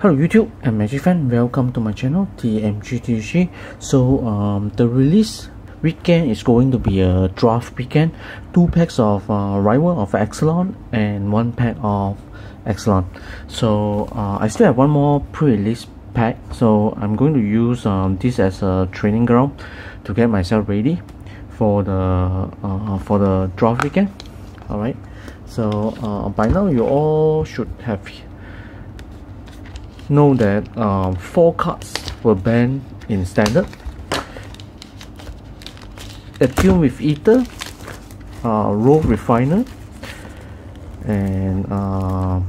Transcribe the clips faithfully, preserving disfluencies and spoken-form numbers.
Hello YouTube, I'm Magic Fan. Welcome to my channel T M G T G. So um, the release weekend is going to be a draft weekend. Two packs of uh, Rivals of Ixalan and one pack of Ixalan. So uh, I still have one more pre-release pack. So I'm going to use um, this as a training ground to get myself ready for the uh, for the draft weekend. All right. So uh, by now you all should have know that um, four cards were banned in standard. Attuned with Ether, uh, Rogue Refiner, and uh,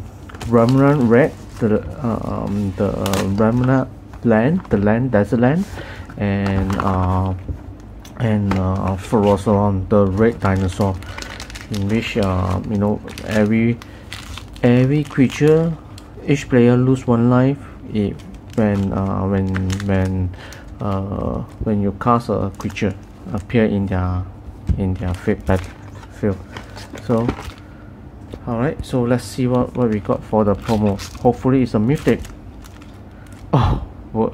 Remnant Red, the um, the uh, Remnant Land, the Land Desert Land, and uh, and uh, Ferozalon, the Red Dinosaur, in which uh, you know every every creature. Each player lose one life if, when uh, when when uh, when you cast a creature appear in their in their battlefield. So, all right. So let's see what what we got for the promo. Hopefully, it's a mythic. Oh, what?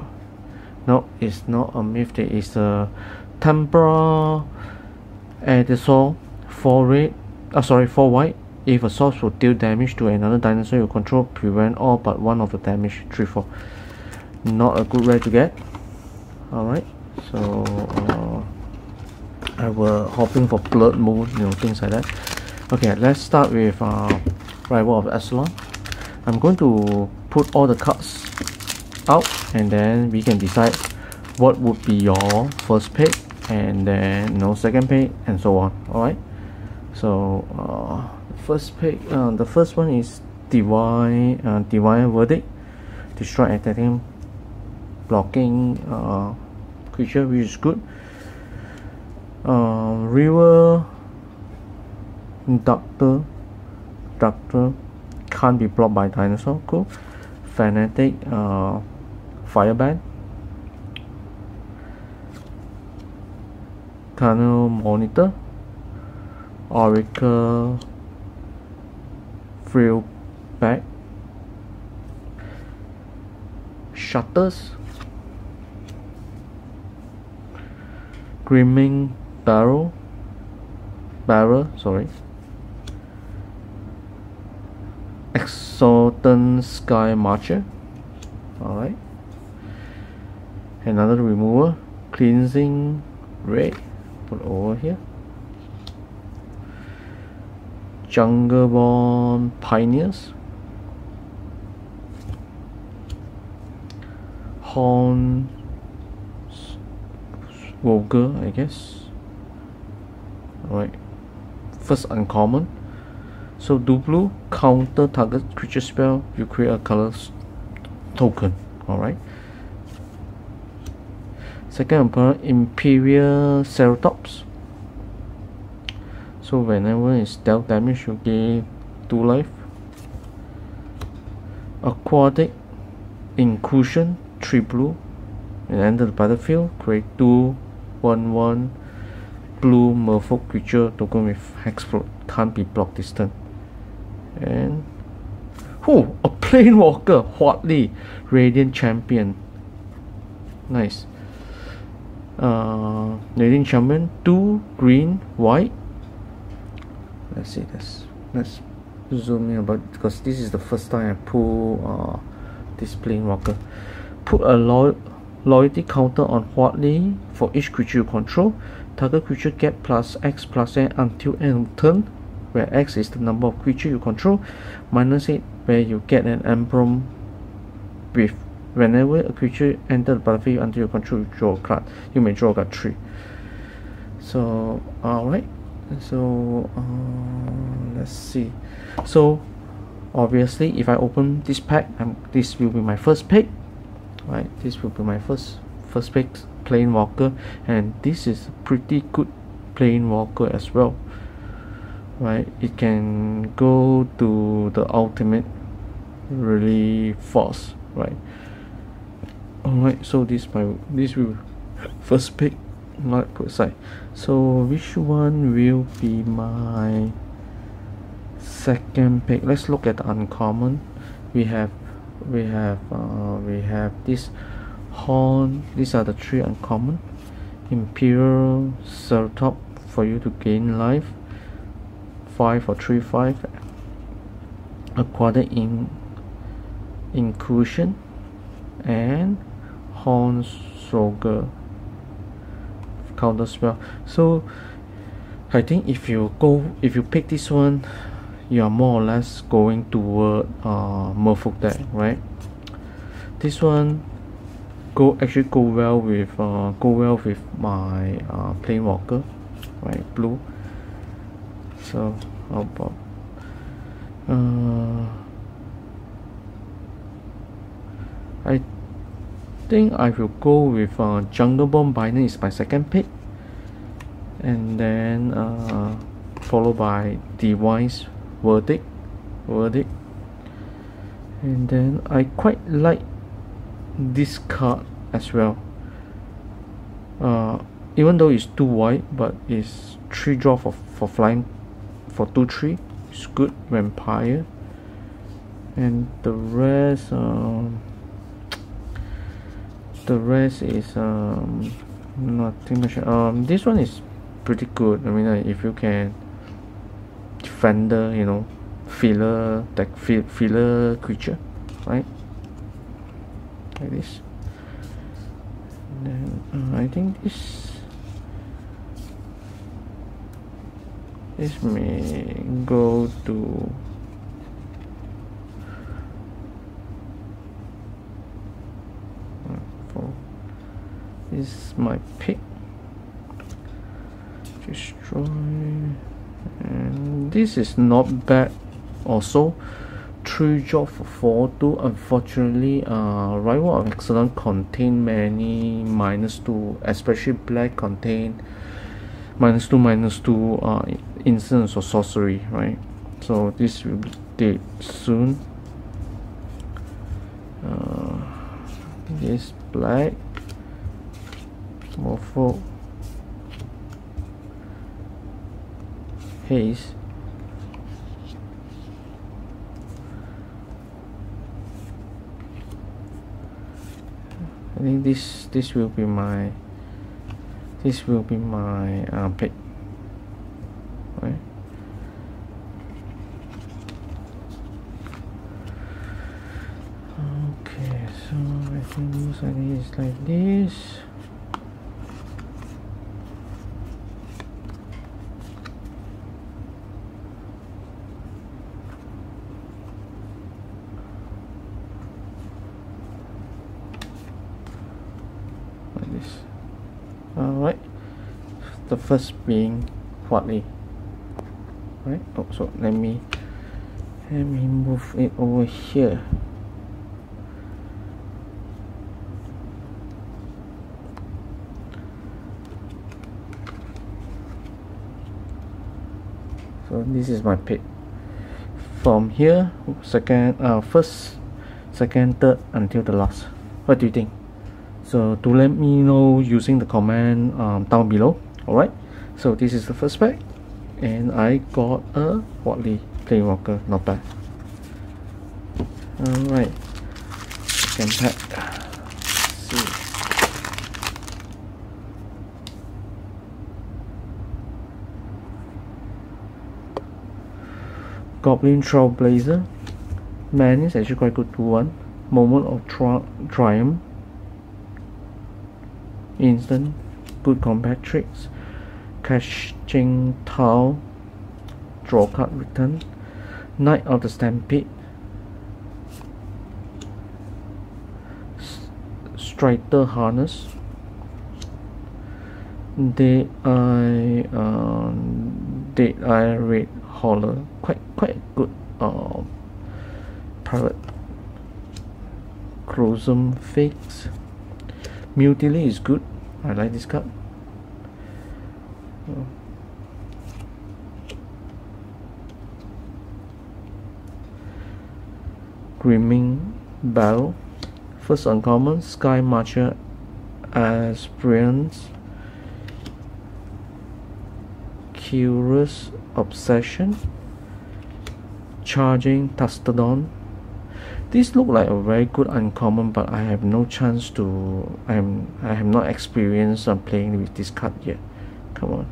No, it's not a mythic. It's a temporal editor four red. Ah, oh, sorry, four white. If a source will deal damage to another dinosaur you control, prevent all but one of the damage. three four. Not a good rare to get. Alright, so uh, I were hoping for Blood Moon, you know, things like that. Okay, let's start with uh, Rivals of Ixalan. I'm going to put all the cards out and then we can decide what would be your first pick and then you know, second pick and so on. Alright, so. Uh, First pick, uh, the first one is Divine uh, Divine Verdict. Destroy attacking, blocking uh, creature, which is good. Uh, River Inductor, Inductor can't be blocked by dinosaur. Cool. Fanatic, uh, Fire Band Tunnel Monitor, Oracle Frill Pack Shutters, Grimming Barrel Barrel, sorry, Exultant Sky Marcher. Alright, another remover, Cleansing Ray, put over here, Jungleborn Pioneers, Horn Woggle, I guess. Alright, first uncommon. So do blue, counter target creature spell, you create a color token. Alright. Second opponent, Imperial Ceratops. So whenever it's dealt damage, you gain two life. Aquatic Inclusion, three blue, and enter the battlefield. Create two one one blue Merfolk creature token with hexproof, can't be blocked this turn. And who? A Plain Walker, Huatli, Radiant Champion. Nice. Uh, Radiant Champion, two green white. Let's see this. Let's zoom in about because this is the first time I pull uh, this Plain Walker. Put a lo loyalty counter on Huatli for each creature you control. Target creature get plus X plus N until end of turn, where X is the number of creature you control. Minus eight, where you get an emblem with whenever a creature enters the battlefield until you control, you draw a card. You may draw a card three. So alright. So uh, let's see. So obviously, if I open this pack, I'm, this will be my first pick, right? This will be my first first pick, Plain Walker, and this is pretty good Plain Walker as well, right? It can go to the ultimate really fast, right? Alright, so this my this will first pick. Not put aside. So which one will be my second pick? Let's look at the uncommon. We have we have uh, we have this horn. These are the three uncommon. Imperial Ceratops for you to gain life, five for three five. Aquatic in Inclusion and Horn Woggle counter spell. So I think if you go, if you pick this one, you are more or less going toward uh, Merfolk deck, right? This one go actually go well with uh, go well with my uh, Planeswalker, right? Blue. So how about uh, I think I will go with uh, Jungleborn Pioneer is my second pick, and then uh, followed by Divine Verdict, Verdict, and then I quite like this card as well. Uh, even though it's too wide, but it's three draw for for flying, for two three. It's good vampire, and the rest. Um, the rest is um nothing much. Um this one is pretty good. I mean, like, if you can defender, you know, filler that fill, filler creature, right, like this. And then uh, I think this this may go to is my pick. Destroy. And this is not bad also. Three job for four two. Unfortunately, uh Rival of Ixalan contain many minus two, especially black contain minus two minus two uh instants or sorcery, right? So this will be dead soon. Uh this black Morpho Haze I think this this will be my this will be my uh, pick, right? Okay, so I think most I think it's like this. The first being Huatli, right? Oh, so let me let me move it over here. So this is my pick. From here, second, uh, first, second, third until the last. What do you think? So do let me know using the comment um, down below. Alright, so this is the first pack, and I got a Huatli Planeswalker, not bad. Alright, second pack. See. Goblin Trailblazer, man is actually quite good to one. Moment of tri Triumph, instant, good combat tricks. Catching Tau, draw card return. Knight of the Stampede, Strider Harness, Dead Eye, uh, Dead Eye Raid Hauler, quite quite good. Uh, pirate, Closum Fakes, Mutiny is good. I like this card. Oh. Grimming Battle, first uncommon, Skymarcher Aspirant, Curious Obsession, Charging Tuskodon. This look like a very good uncommon, but I have no chance to. I'm I have not experienced on playing with this card yet. Come on.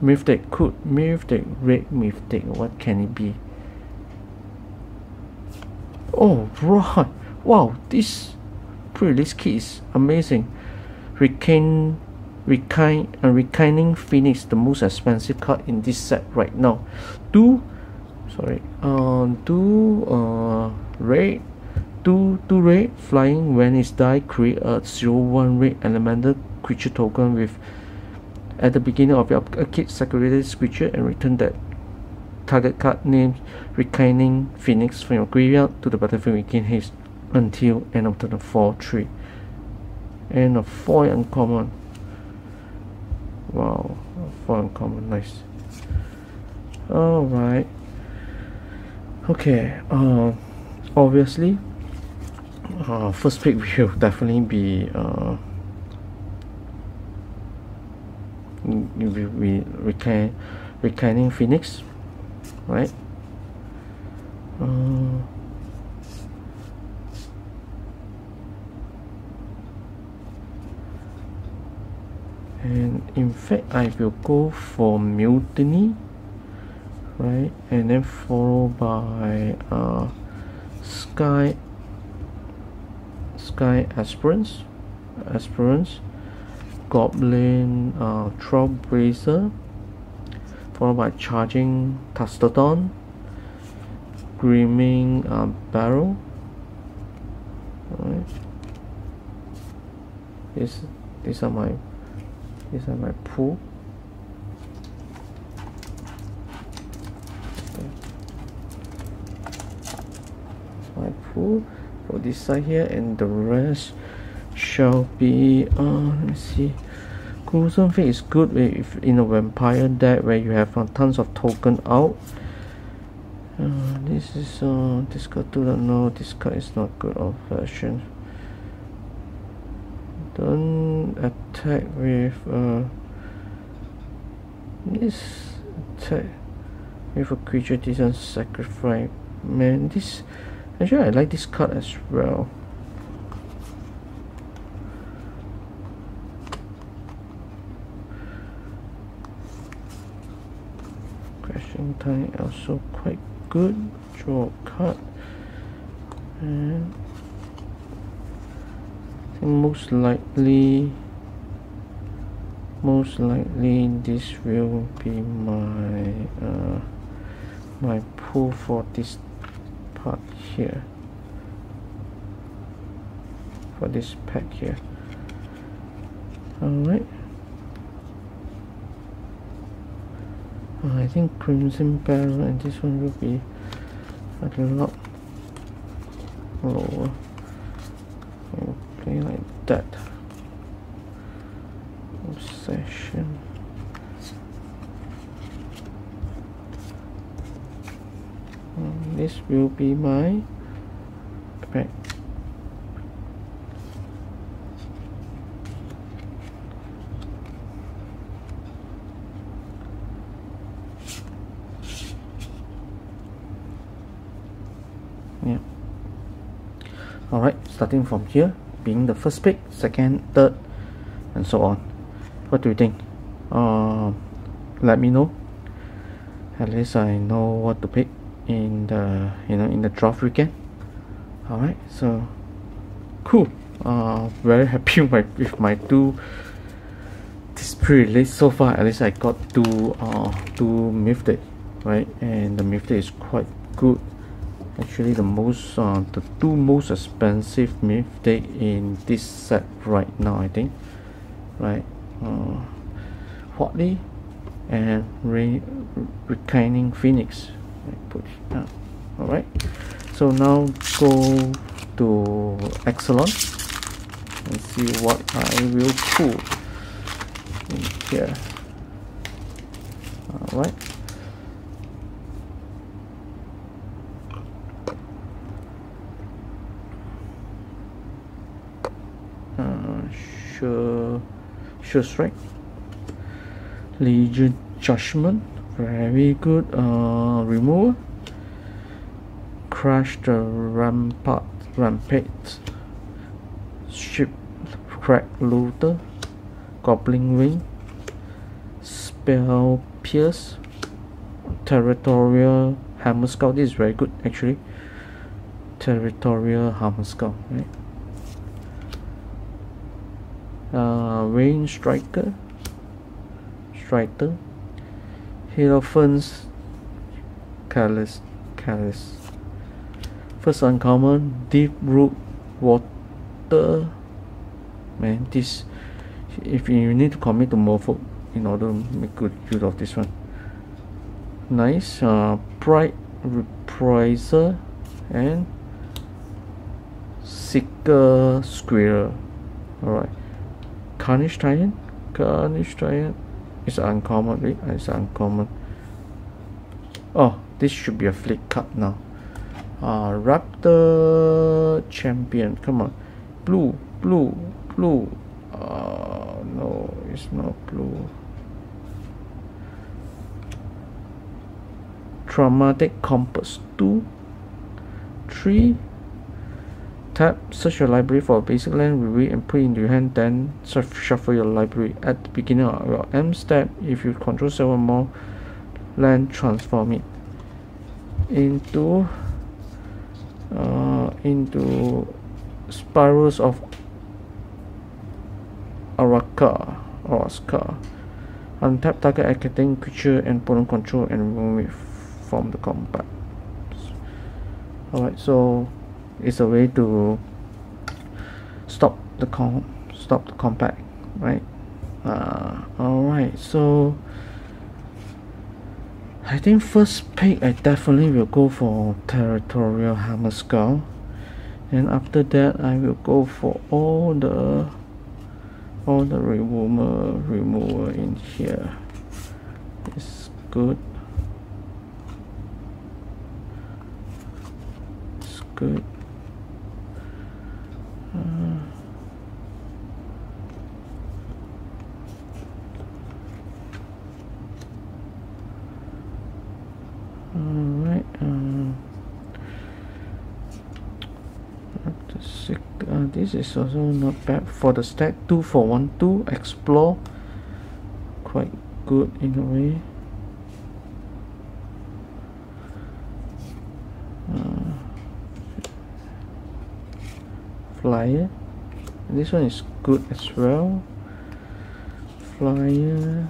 Mythic, could Mythic, red Mythic. What can it be? Oh right! Wow, this pre-release kit is amazing. Rekindling, Rekindling, uh, Rekindling Phoenix, the most expensive card in this set right now. Do. Sorry, uh, do uh, raid, do, do raid, flying when it's die, create a zero one raid elemental creature token with at the beginning of your kit, sacrifice this creature and return that target card named Rekindling Phoenix from your graveyard to the battlefield within haste until end of turn four three. And a four uncommon. Wow, four uncommon, nice. Alright. Okay, uh, obviously, uh, first pick will definitely be uh, we, we retain Rekindling Phoenix, right? Uh, and in fact, I will go for Mutiny. Right, and then followed by uh, Sky Sky Aspirants, Aspirants, Goblin uh, Trailblazer, followed by Charging Tuskodon, Gleaming uh, Barrel. Right, this these are my these are my pool. My pool for this side here, and the rest shall be uh let me see. Gruesome Fate is good if in a vampire deck where you have uh, tons of token out. Uh, this is uh this card do not know this card is not good old fashioned. Don't attack with uh this attack with a creature doesn't sacrifice, man. This actually, I like this card as well. Crashing Time also quite good. Draw a card. And I think most likely, most likely this will be my uh, my pull for this part here, for this pack here. Alright, oh, I think Crimson Barrel and this one will be a lot lower. I'll play like that. Obsession. This will be my pack. Yeah. Alright, starting from here, being the first pick, second, third, and so on. What do you think? Uh, let me know. At least I know what to pick in the you know in the draft weekend. All right, so cool. Uh, very happy with my, with my two this pre-release so far. At least I got two uh two Mythic, right? And the Mythic is quite good. Actually, the most uh, the two most expensive Mythic in this set right now, I think. Right, uh, Huatli and Re Rekindling Phoenix. Put it down. Alright, so now go to Ixalan and see what I will pull in here. Alright, uh, sure, sure strike, Legion Judgment. Very good. Uh, remover, crush the rampart, rampage, shipwreck looter, goblin wing, spell pierce, territorial hammerskull. This is very good actually. Territorial hammerskull, right? Uh, range striker, strider, Hierophant's Callous, Callous. First uncommon, deep root water. Man, this, if you need to commit to Merfolk in order to make good use of this one. Nice. Uh, Pride Reprisal and Seeker Squirrel. Alright. Carnage Triad. Carnage Triad is uncommon. Wait, it's uncommon. Oh, this should be a flick card now. Uh, Raptor Champion. Come on. Blue, blue, blue. Uh, no, it's not blue. Traumatic Compass two, three. Tap, search your library for a basic land, reveal and put into your hand, then shuffle your library. At the beginning of your M step, if you control seven more land, transform it into uh, into Spirals of Araka or Aska. Untap target acting creature and opponent control and remove it from the combat. Alright, so it's a way to stop the com stop the combat, right? Uh, Alright, so I think first pick I definitely will go for Territorial Hammerskull, and after that I will go for all the all the remover remover in here. It's good. It's good. Uh, Alright, um, six, uh, this is also not bad for the stat. Two for one two, explore, quite good in a way. Uh, flyer, this one is good as well. Flyer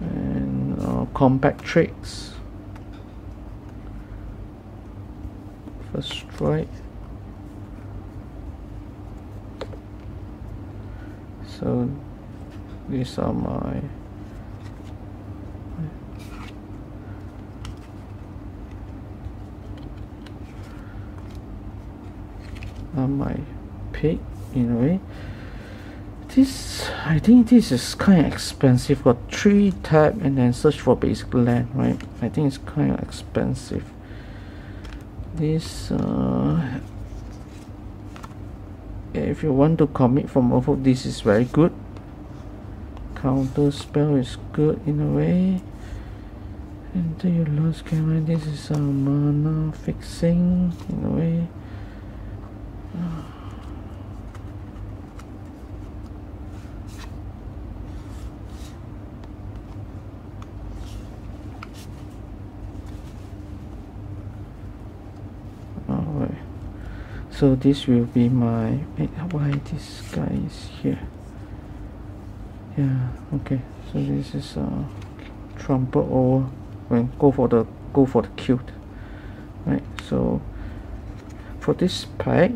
and Uh, compact tricks. First strike. So these are my are my pick in a way. This, I think this is kind of expensive. Got three tap and then search for basic land, right? I think it's kind of expensive. This, uh, if you want to commit from Merfolk, this is very good. Counter spell is good in a way. Until you lose camera, this is a mana fixing in a way. So this will be my. Wait, why this guy is here? Yeah. Okay. So this is uh, trample over. Well, go for the go for the cute. Right. So for this pack,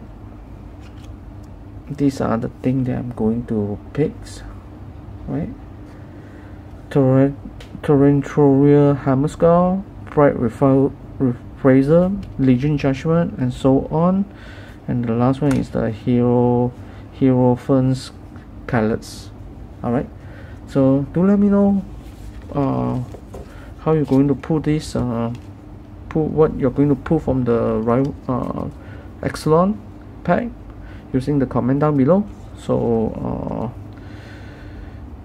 these are the things that I'm going to pick. Right. Torrent, Territorial Hammerskull, Pride Refile, Razor, Legion Judgment, and so on. And the last one is the hero hero ferns Callous. Alright, so do let me know uh, how you're going to pull this, uh, pull what you're going to pull from the uh, Ixalan pack using the comment down below. So uh,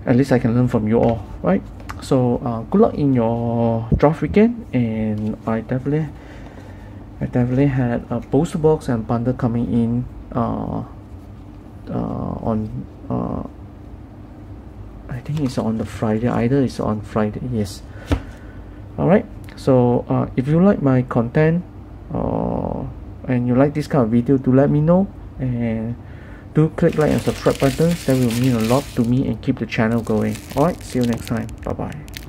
at least I can learn from you all, right? So uh, good luck in your draft weekend, and I definitely I definitely had a booster box and bundle coming in uh, uh, on uh, I think it's on the Friday, either it's on Friday, yes. Alright, so uh, if you like my content uh, and you like this kind of video, do let me know, and do click like and subscribe button. That will mean a lot to me and keep the channel going. Alright, see you next time. Bye bye.